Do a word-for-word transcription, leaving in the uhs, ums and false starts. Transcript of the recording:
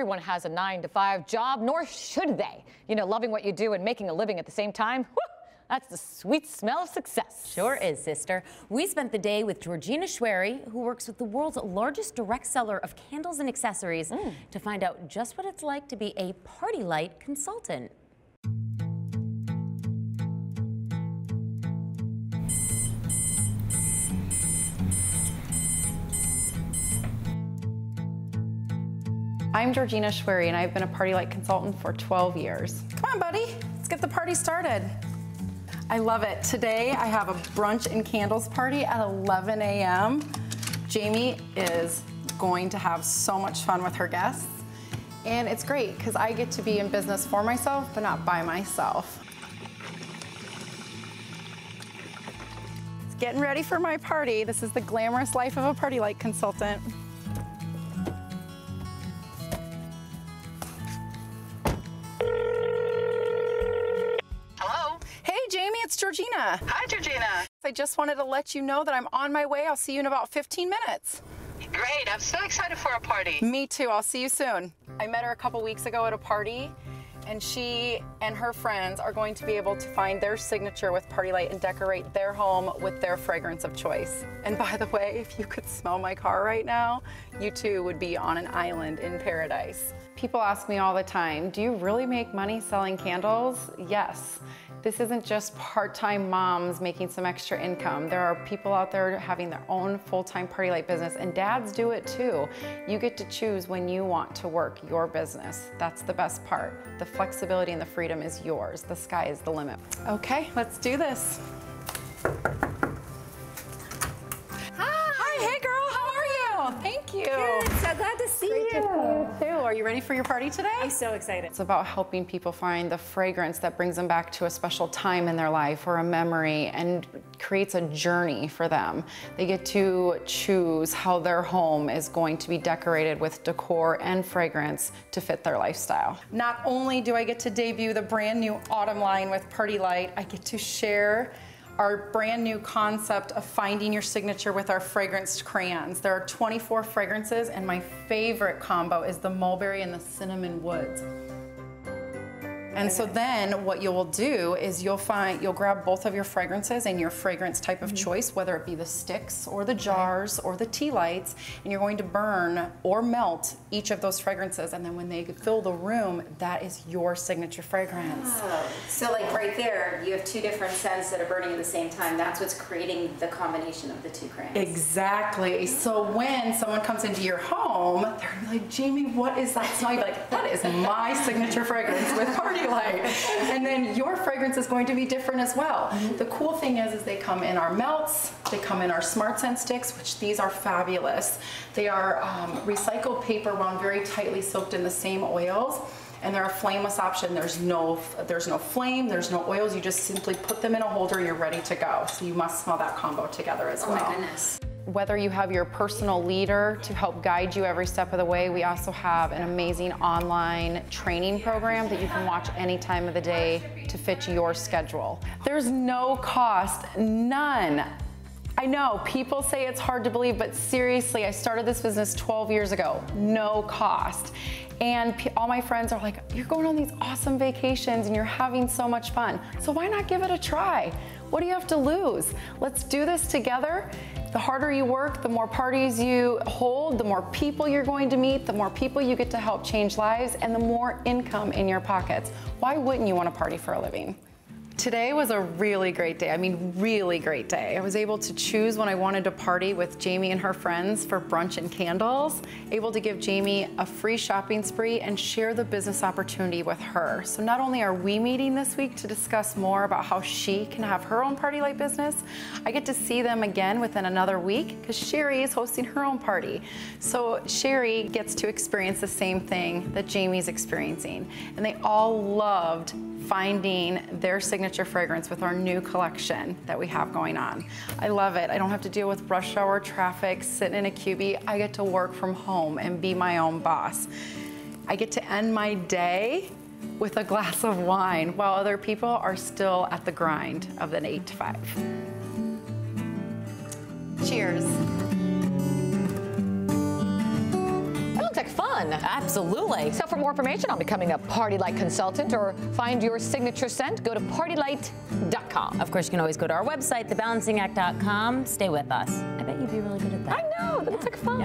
everyone has a nine to five job, nor should they. You know, loving what you do and making a living at the same time. That's the sweet smell of success. Sure is, sister. We spent the day with Georgina Schwery, who works with the world's largest direct seller of candles and accessories, mm. to find out just what it's like to be a PartyLite consultant. I'm Georgina Schwery, and I've been a PartyLite consultant for twelve years. Come on, buddy. Let's get the party started. I love it. Today I have a brunch and candles party at eleven A M Jamie is going to have so much fun with her guests. And it's great because I get to be in business for myself, but not by myself. It's getting ready for my party. This is the glamorous life of a PartyLite consultant. It's Georgina. Hi, Georgina. I just wanted to let you know that I'm on my way. I'll see you in about fifteen minutes. Great. I'm so excited for our party. Me too. I'll see you soon. I met her a couple weeks ago at a party, and she and her friends are going to be able to find their signature with PartyLite and decorate their home with their fragrance of choice. And by the way, if you could smell my car right now, you too would be on an island in paradise. People ask me all the time, do you really make money selling candles? Yes. This isn't just part-time moms making some extra income. There are people out there having their own full-time PartyLite business, and dads do it too. You get to choose when you want to work your business. That's the best part. The flexibility and the freedom is yours. The sky is the limit. Okay, let's do this. Thank you. Good. So glad to see Great you. To see you too. Are you ready for your party today? I'm so excited. It's about helping people find the fragrance that brings them back to a special time in their life or a memory and creates a journey for them. They get to choose how their home is going to be decorated with decor and fragrance to fit their lifestyle. Not only do I get to debut the brand new autumn line with PartyLite, I get to share our brand new concept of finding your signature with our fragranced crayons. There are twenty-four fragrances, and my favorite combo is the mulberry and the cinnamon woods. And so then what you will do is you'll find, you'll grab both of your fragrances and your fragrance type of mm-hmm. choice, whether it be the sticks or the jars or the tea lights, and you're going to burn or melt each of those fragrances. And then when they fill the room, that is your signature fragrance. Oh. So like right there, you have two different scents that are burning at the same time. That's what's creating the combination of the two crayons. Exactly. So when someone comes into your home, they're like, Jamie, what is that smell? You're like, that is my signature fragrance with PartyLite. Light. And then your fragrance is going to be different as well. Mm-hmm. The cool thing is, is they come in our melts, they come in our smart scent sticks, which these are fabulous. They are um, recycled paper wound very tightly, soaked in the same oils, and they're a flameless option. There's no, there's no flame, there's no oils. You just simply put them in a holder, you're ready to go. So you must smell that combo together as oh well. Oh my goodness. Whether you have your personal leader to help guide you every step of the way, we also have an amazing online training program that you can watch any time of the day to fit your schedule. There's no cost, none. I know, people say it's hard to believe, but seriously, I started this business twelve years ago, no cost. And all my friends are like, you're going on these awesome vacations and you're having so much fun, so why not give it a try? What do you have to lose? Let's do this together. The harder you work, the more parties you hold, the more people you're going to meet, the more people you get to help change lives, and the more income in your pockets. Why wouldn't you want to party for a living? Today was a really great day. I mean, really great day. I was able to choose when I wanted to party with Jamie and her friends for brunch and candles, able to give Jamie a free shopping spree and share the business opportunity with her. So not only are we meeting this week to discuss more about how she can have her own PartyLite business, I get to see them again within another week because Sherry is hosting her own party. So Sherry gets to experience the same thing that Jamie's experiencing. And they all loved finding their signature fragrance with our new collection that we have going on. I love it. I don't have to deal with rush hour traffic, sitting in a cubby. I get to work from home and be my own boss. I get to end my day with a glass of wine while other people are still at the grind of an eight to five. Cheers. That looks like fun. fun. Absolutely. So for more information on becoming a PartyLite consultant or find your signature scent, go to party lite dot com. Of course, you can always go to our website, the balancing act dot com. Stay with us. I bet you'd be really good at that. I know. That looks like fun.